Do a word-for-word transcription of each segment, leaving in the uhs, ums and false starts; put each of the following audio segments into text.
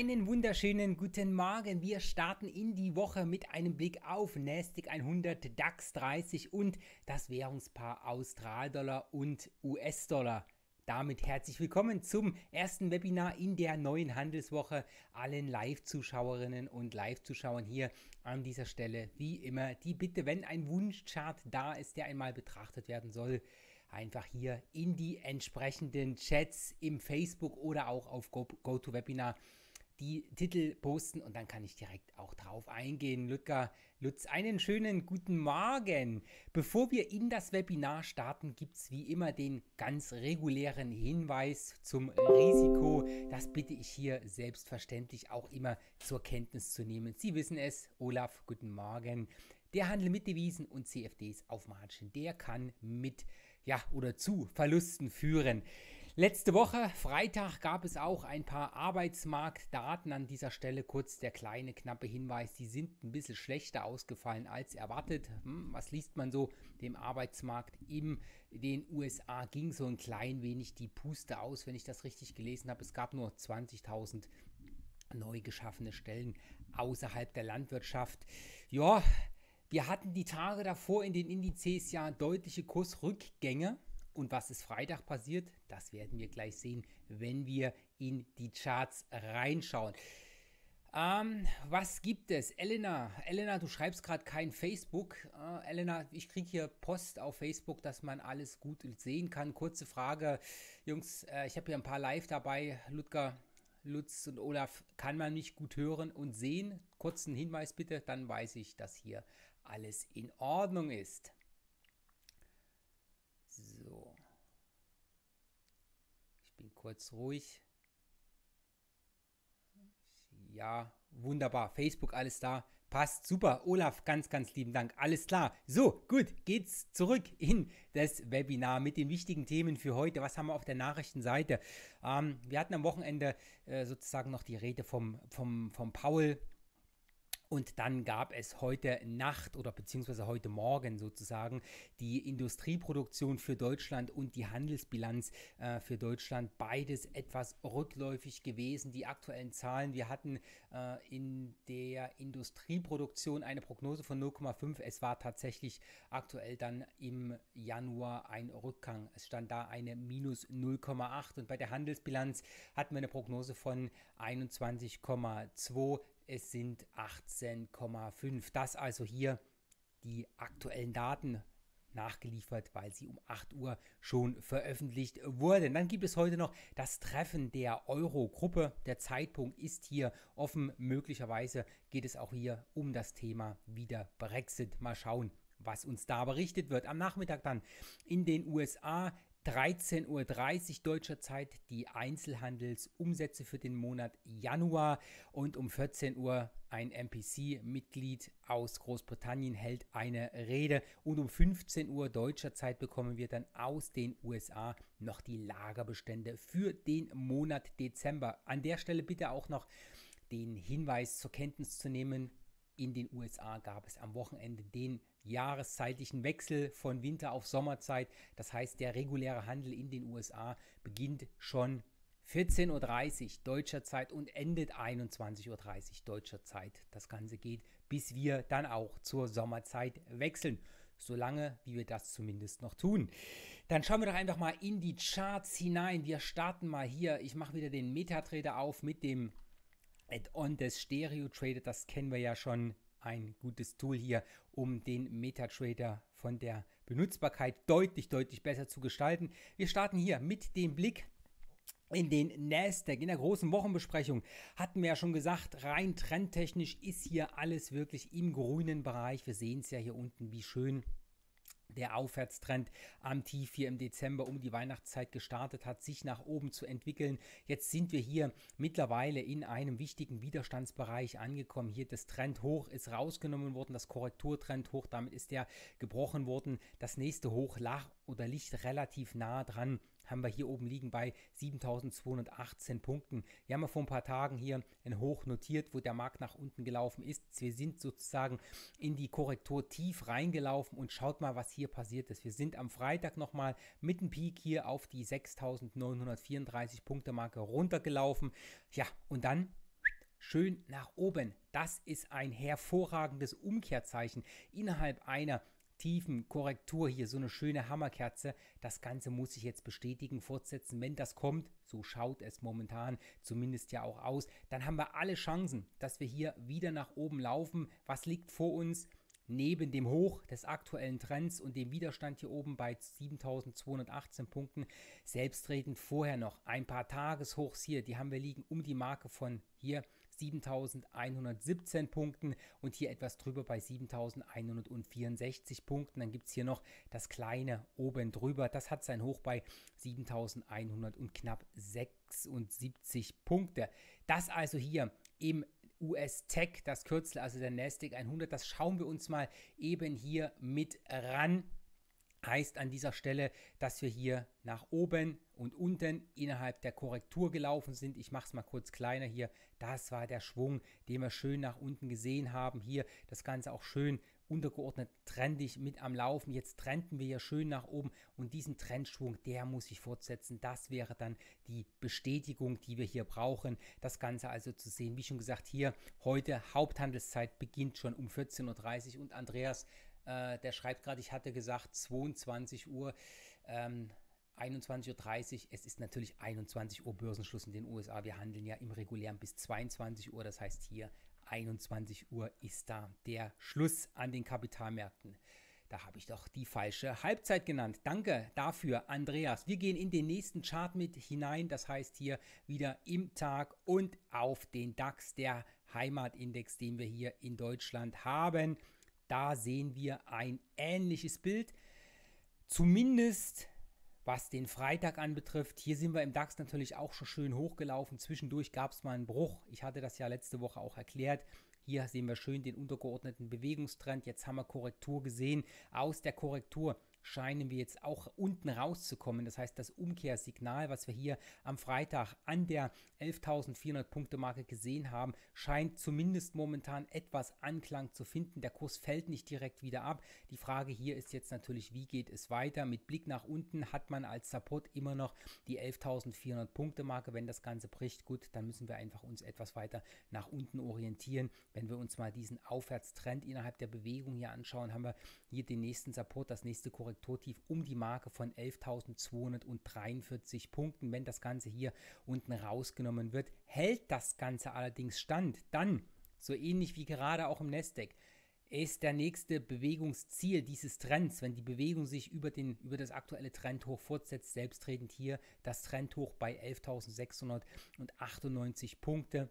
Einen wunderschönen guten Morgen. Wir starten in die Woche mit einem Blick auf Nasdaq hundert, DAX dreißig und das Währungspaar Australdollar und U S-Dollar. Damit herzlich willkommen zum ersten Webinar in der neuen Handelswoche. Allen Live-Zuschauerinnen und Live-Zuschauern hier an dieser Stelle wie immer die Bitte, wenn ein Wunschchart da ist, der einmal betrachtet werden soll, einfach hier in die entsprechenden Chats im Facebook oder auch auf GoToWebinar die Titel posten und dann kann ich direkt auch drauf eingehen. Lütger, Lutz, einen schönen guten Morgen. Bevor wir in das Webinar starten, gibt es wie immer den ganz regulären Hinweis zum Risiko. Das bitte ich hier selbstverständlich auch immer zur Kenntnis zu nehmen. Sie wissen es, Olaf, guten Morgen. Der Handel mit Devisen und C F Ds auf Margin, der kann mit ja oder zu Verlusten führen. Letzte Woche, Freitag, gab es auch ein paar Arbeitsmarktdaten. An dieser Stelle kurz der kleine, knappe Hinweis, die sind ein bisschen schlechter ausgefallen als erwartet. Hm, was liest man so? Dem Arbeitsmarkt in den U S A ging so ein klein wenig die Puste aus, wenn ich das richtig gelesen habe. Es gab nur zwanzigtausend neu geschaffene Stellen außerhalb der Landwirtschaft. Ja, wir hatten die Tage davor in den Indizes ja deutliche Kursrückgänge. Und was ist Freitag passiert, das werden wir gleich sehen, wenn wir in die Charts reinschauen. Ähm, was gibt es? Elena, Elena, du schreibst gerade kein Facebook. Äh, Elena, ich kriege hier Post auf Facebook, dass man alles gut sehen kann. Kurze Frage, Jungs, äh, ich habe hier ein paar live dabei. Ludger, Lutz und Olaf, kann man mich gut hören und sehen? Kurzen Hinweis bitte, dann weiß ich, dass hier alles in Ordnung ist. So, ich bin kurz ruhig. Ja, wunderbar. Facebook, alles da. Passt super. Olaf, ganz, ganz lieben Dank. Alles klar. So, gut, geht's zurück in das Webinar mit den wichtigen Themen für heute. Was haben wir auf der Nachrichtenseite? Ähm, wir hatten am Wochenende äh, sozusagen noch die Rede vom, vom, vom Powell. Und dann gab es heute Nacht oder beziehungsweise heute Morgen sozusagen die Industrieproduktion für Deutschland und die Handelsbilanz äh, für Deutschland. Beides etwas rückläufig gewesen, die aktuellen Zahlen. Wir hatten äh, in der Industrieproduktion eine Prognose von null Komma fünf. Es war tatsächlich aktuell dann im Januar ein Rückgang. Es stand da eine minus null Komma acht. Und bei der Handelsbilanz hatten wir eine Prognose von einundzwanzig Komma zwei. Es sind achtzehn Komma fünf. Das also hier die aktuellen Daten nachgeliefert, weil sie um acht Uhr schon veröffentlicht wurden. Dann gibt es heute noch das Treffen der Euro-Gruppe. Der Zeitpunkt ist hier offen. Möglicherweise geht es auch hier um das Thema wieder Brexit. Mal schauen, was uns da berichtet wird. Am Nachmittag dann in den U S A. dreizehn Uhr dreißig deutscher Zeit die Einzelhandelsumsätze für den Monat Januar und um vierzehn Uhr ein M P C-Mitglied aus Großbritannien hält eine Rede und um fünfzehn Uhr deutscher Zeit bekommen wir dann aus den U S A noch die Lagerbestände für den Monat Dezember. An der Stelle bitte auch noch den Hinweis zur Kenntnis zu nehmen, in den U S A gab es am Wochenende den jahreszeitlichen Wechsel von Winter auf Sommerzeit. Das heißt, der reguläre Handel in den U S A beginnt schon vierzehn Uhr dreißig deutscher Zeit und endet einundzwanzig Uhr dreißig deutscher Zeit. Das Ganze geht, bis wir dann auch zur Sommerzeit wechseln. Solange, wie wir das zumindest noch tun. Dann schauen wir doch einfach mal in die Charts hinein. Wir starten mal hier. Ich mache wieder den Metatrader auf mit dem Add-on des Stereo-Trader. Das kennen wir ja schon. Ein gutes Tool hier, um den Metatrader von der Benutzbarkeit deutlich, deutlich besser zu gestalten. Wir starten hier mit dem Blick in den Nasdaq. In der großen Wochenbesprechung hatten wir ja schon gesagt, rein trendtechnisch ist hier alles wirklich im grünen Bereich. Wir sehen es ja hier unten, wie schön der Aufwärtstrend am Tief hier im Dezember um die Weihnachtszeit gestartet hat, sich nach oben zu entwickeln. Jetzt sind wir hier mittlerweile in einem wichtigen Widerstandsbereich angekommen. Hier das Trend hoch ist rausgenommen worden, das Korrekturtrend hoch, damit ist der gebrochen worden. Das nächste Hoch lag oder liegt relativ nah dran. Haben wir hier oben liegen bei siebentausendzweihundertachtzehn Punkten. Wir haben ja vor ein paar Tagen hier ein Hoch notiert, wo der Markt nach unten gelaufen ist. Wir sind sozusagen in die Korrektur tief reingelaufen und schaut mal, was hier passiert ist. Wir sind am Freitag nochmal mit dem Peak hier auf die sechstausendneunhundertvierunddreißig Punkte Marke runtergelaufen. Ja, und dann schön nach oben. Das ist ein hervorragendes Umkehrzeichen innerhalb einer tiefen Korrektur hier, so eine schöne Hammerkerze. Das Ganze muss sich jetzt bestätigen, fortsetzen, wenn das kommt. So schaut es momentan zumindest ja auch aus. Dann haben wir alle Chancen, dass wir hier wieder nach oben laufen. Was liegt vor uns? Neben dem Hoch des aktuellen Trends und dem Widerstand hier oben bei siebentausendzweihundertachtzehn Punkten, selbstredend vorher noch ein paar Tageshochs hier, die haben wir liegen um die Marke von hier siebentausendeinhundertsiebzehn Punkten und hier etwas drüber bei siebentausendeinhundertvierundsechzig Punkten. Dann gibt es hier noch das kleine oben drüber, das hat sein Hoch bei siebentausendeinhundert und knapp sechsundsiebzig Punkte. Das also hier im U S-Tech, das Kürzel, also der Nasdaq hundert, das schauen wir uns mal eben hier mit ran. Heißt an dieser Stelle, dass wir hier nach oben und unten innerhalb der Korrektur gelaufen sind. Ich mache es mal kurz kleiner hier. Das war der Schwung, den wir schön nach unten gesehen haben. Hier das Ganze auch schön untergeordnet, trendig mit am Laufen. Jetzt trenden wir hier schön nach oben und diesen Trendschwung, der muss sich fortsetzen. Das wäre dann die Bestätigung, die wir hier brauchen. Das Ganze also zu sehen, wie schon gesagt, hier heute Haupthandelszeit beginnt schon um vierzehn Uhr dreißig und Andreas, der schreibt gerade, ich hatte gesagt zweiundzwanzig Uhr, ähm, einundzwanzig Uhr dreißig. Es ist natürlich einundzwanzig Uhr Börsenschluss in den U S A. Wir handeln ja im regulären bis zweiundzwanzig Uhr. Das heißt hier einundzwanzig Uhr ist da der Schluss an den Kapitalmärkten. Da habe ich doch die falsche Halbzeit genannt. Danke dafür, Andreas. Wir gehen in den nächsten Chart mit hinein. Das heißt hier wieder im Tag und auf den DAX, der Heimatindex, den wir hier in Deutschland haben. Da sehen wir ein ähnliches Bild, zumindest was den Freitag anbetrifft. Hier sind wir im DAX natürlich auch schon schön hochgelaufen. Zwischendurch gab es mal einen Bruch. Ich hatte das ja letzte Woche auch erklärt. Hier sehen wir schön den untergeordneten Bewegungstrend. Jetzt haben wir Korrektur gesehen. Aus der Korrektur scheinen wir jetzt auch unten rauszukommen. Das heißt, das Umkehrsignal, was wir hier am Freitag an der elftausendvierhundert-Punkte-Marke gesehen haben, scheint zumindest momentan etwas Anklang zu finden. Der Kurs fällt nicht direkt wieder ab. Die Frage hier ist jetzt natürlich, wie geht es weiter? Mit Blick nach unten hat man als Support immer noch die elftausendvierhundert-Punkte-Marke. Wenn das Ganze bricht, gut, dann müssen wir einfach uns etwas weiter nach unten orientieren. Wenn wir uns mal diesen Aufwärtstrend innerhalb der Bewegung hier anschauen, haben wir hier den nächsten Support, das nächste Korrektur. Korrekturtief um die Marke von elftausendzweihundertdreiundvierzig Punkten. Wenn das Ganze hier unten rausgenommen wird, hält das Ganze allerdings stand, dann, so ähnlich wie gerade auch im Nasdaq, ist der nächste Bewegungsziel dieses Trends, wenn die Bewegung sich über, den, über das aktuelle Trendhoch fortsetzt, selbstredend hier das Trendhoch bei elftausendsechshundertachtundneunzig Punkte.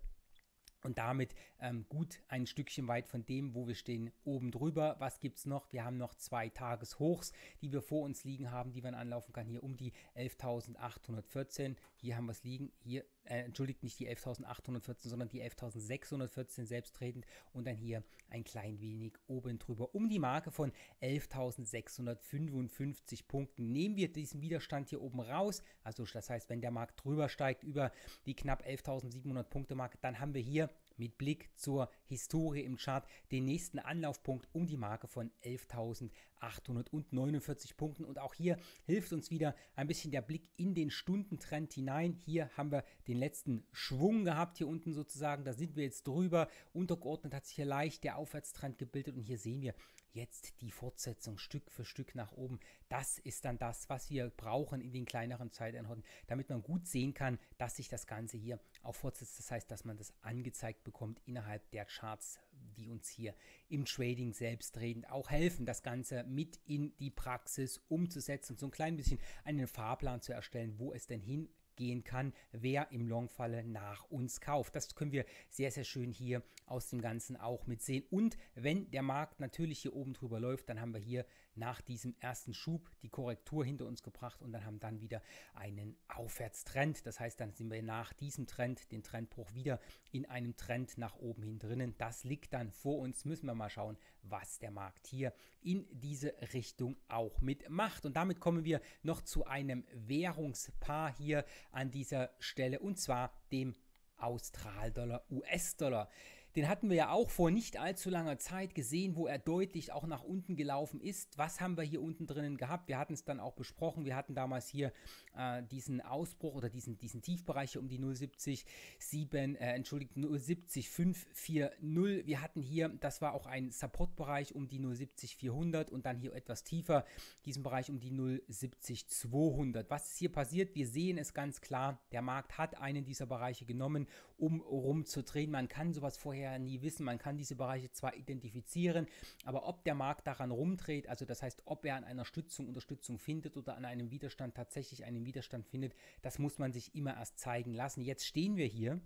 Und damit ähm, gut ein Stückchen weit von dem, wo wir stehen, oben drüber. Was gibt es noch? Wir haben noch zwei Tageshochs, die wir vor uns liegen haben, die man anlaufen kann. Hier um die elftausendachthundertvierzehn. Hier haben wir es liegen. Hier, äh, entschuldigt, nicht die elftausendachthundertvierzehn, sondern die elftausendsechshundertvierzehn selbstredend. Und dann hier ein klein wenig oben drüber. Um die Marke von elftausendsechshundertfünfundfünfzig Punkten nehmen wir diesen Widerstand hier oben raus. Also das heißt, wenn der Markt drüber steigt, über die knapp elftausendsiebenhundert Punkte Marke, dann haben wir hier mit Blick zur Historie im Chart den nächsten Anlaufpunkt um die Marke von elftausendachthundertneunundvierzig Punkten. Und auch hier hilft uns wieder ein bisschen der Blick in den Stundentrend hinein. Hier haben wir den letzten Schwung gehabt, hier unten sozusagen. Da sind wir jetzt drüber. Untergeordnet hat sich hier leicht der Aufwärtstrend gebildet. Und hier sehen wir jetzt die Fortsetzung Stück für Stück nach oben. Das ist dann das, was wir brauchen in den kleineren Zeiteinheiten, damit man gut sehen kann, dass sich das Ganze hier auch fortsetzt. Das heißt, dass man das angezeigt bekommt innerhalb der Charts, die uns hier im Trading selbstredend auch helfen, das Ganze mit in die Praxis umzusetzen und so ein klein bisschen einen Fahrplan zu erstellen, wo es denn hingehen kann, wer im Longfalle nach uns kauft. Das können wir sehr, sehr schön hier aus dem Ganzen auch mitsehen. Und wenn der Markt natürlich hier oben drüber läuft, dann haben wir hier nach diesem ersten Schub die Korrektur hinter uns gebracht und dann haben dann wieder einen Aufwärtstrend. Das heißt, dann sind wir nach diesem Trend, den Trendbruch, wieder in einem Trend nach oben hin drinnen. Das liegt dann vor uns. Müssen wir mal schauen, was der Markt hier in diese Richtung auch mitmacht. Und damit kommen wir noch zu einem Währungspaar hier an dieser Stelle und zwar dem Australdollar U S-Dollar. Den hatten wir ja auch vor nicht allzu langer Zeit gesehen, wo er deutlich auch nach unten gelaufen ist. Was haben wir hier unten drinnen gehabt? Wir hatten es dann auch besprochen. Wir hatten damals hier äh, diesen Ausbruch oder diesen, diesen Tiefbereich hier um die null Komma siebzig sieben, äh, entschuldigt, null Komma siebzig fünf vier null. Wir hatten hier, das war auch ein Supportbereich um die null Komma siebzig vierhundert und dann hier etwas tiefer, diesen Bereich um die null Komma siebzig zweihundert. Was ist hier passiert? Wir sehen es ganz klar, der Markt hat einen dieser Bereiche genommen, um rumzudrehen. Man kann sowas vorher nie wissen. Man kann diese Bereiche zwar identifizieren, aber ob der Markt daran rumdreht, also das heißt, ob er an einer Stützung Unterstützung findet oder an einem Widerstand tatsächlich einen Widerstand findet, das muss man sich immer erst zeigen lassen. Jetzt stehen wir hier.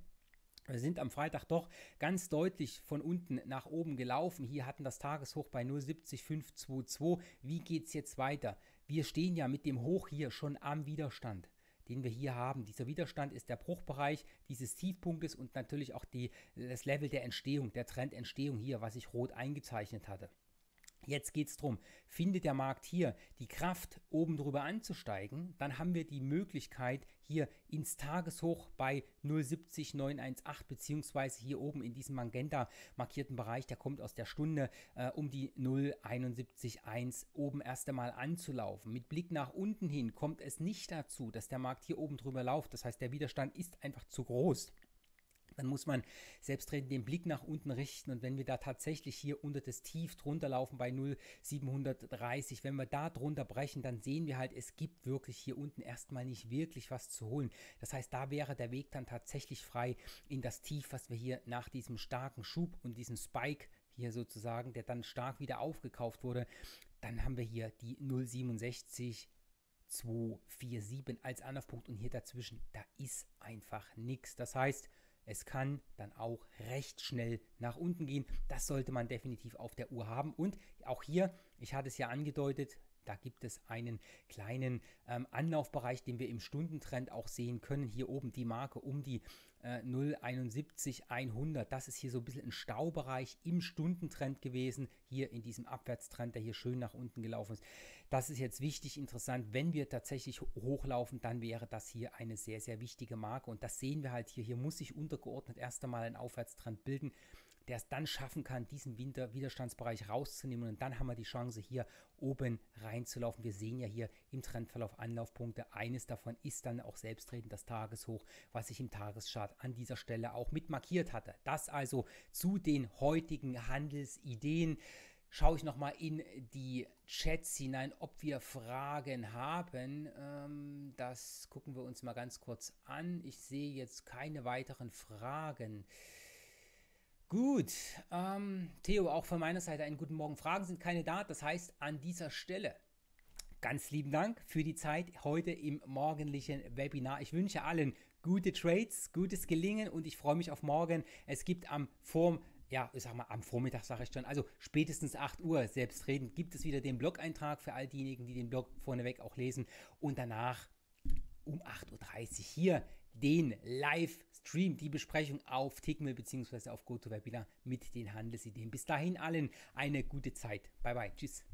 Wir sind am Freitag doch ganz deutlich von unten nach oben gelaufen. Hier hatten das Tageshoch bei null Komma siebzig fünf zwei zwei. Wie geht es jetzt weiter? Wir stehen ja mit dem Hoch hier schon am Widerstand, den wir hier haben. Dieser Widerstand ist der Bruchbereich dieses Tiefpunktes und natürlich auch die, das Level der Entstehung, der Trendentstehung hier, was ich rot eingezeichnet hatte. Jetzt geht es darum, findet der Markt hier die Kraft, oben drüber anzusteigen, dann haben wir die Möglichkeit, hier ins Tageshoch bei null Komma siebzig neun eins acht beziehungsweise hier oben in diesem magenta markierten Bereich, der kommt aus der Stunde, äh, um die null Komma sieben eins eins oben erst einmal anzulaufen. Mit Blick nach unten hin kommt es nicht dazu, dass der Markt hier oben drüber läuft, das heißt, der Widerstand ist einfach zu groß. Dann muss man selbstredend den Blick nach unten richten und wenn wir da tatsächlich hier unter das Tief drunter laufen bei null Komma siebenhundertdreißig, wenn wir da drunter brechen, dann sehen wir halt, es gibt wirklich hier unten erstmal nicht wirklich was zu holen. Das heißt, da wäre der Weg dann tatsächlich frei in das Tief, was wir hier nach diesem starken Schub und diesem Spike hier sozusagen, der dann stark wieder aufgekauft wurde, dann haben wir hier die null Komma sechs sieben zwei vier sieben als Anlaufpunkt und hier dazwischen, da ist einfach nichts. Das heißt, es kann dann auch recht schnell nach unten gehen. Das sollte man definitiv auf der Uhr haben. Und auch hier, ich hatte es ja angedeutet, da gibt es einen kleinen ähm, Anlaufbereich, den wir im Stundentrend auch sehen können. Hier oben die Marke um die äh, null Komma sieben eins eins null null. Das ist hier so ein bisschen ein Staubereich im Stundentrend gewesen, hier in diesem Abwärtstrend, der hier schön nach unten gelaufen ist. Das ist jetzt wichtig, interessant. Wenn wir tatsächlich hochlaufen, dann wäre das hier eine sehr, sehr wichtige Marke. Und das sehen wir halt hier. Hier muss sich untergeordnet erst einmal ein Aufwärtstrend bilden, der es dann schaffen kann, diesen Winter Widerstandsbereich rauszunehmen und dann haben wir die Chance, hier oben reinzulaufen. Wir sehen ja hier im Trendverlauf Anlaufpunkte. Eines davon ist dann auch selbstredend das Tageshoch, was ich im Tageschart an dieser Stelle auch mit markiert hatte. Das also zu den heutigen Handelsideen. Schaue ich nochmal in die Chats hinein, ob wir Fragen haben. Ähm, das gucken wir uns mal ganz kurz an. Ich sehe jetzt keine weiteren Fragen. Gut, ähm, Theo, auch von meiner Seite einen guten Morgen. Fragen sind keine da, das heißt an dieser Stelle ganz lieben Dank für die Zeit heute im morgendlichen Webinar. Ich wünsche allen gute Trades, gutes Gelingen und ich freue mich auf morgen. Es gibt am Vorm Ja, ich sag mal, am Vormittag sage ich schon, also spätestens acht Uhr selbstredend gibt es wieder den Blog-Eintrag für all diejenigen, die den Blog vorneweg auch lesen und danach um acht Uhr dreißig hier den Livestream, die Besprechung auf Tickmill bzw. auf GoToWebinar mit den Handelsideen. Bis dahin allen eine gute Zeit. Bye, bye. Tschüss.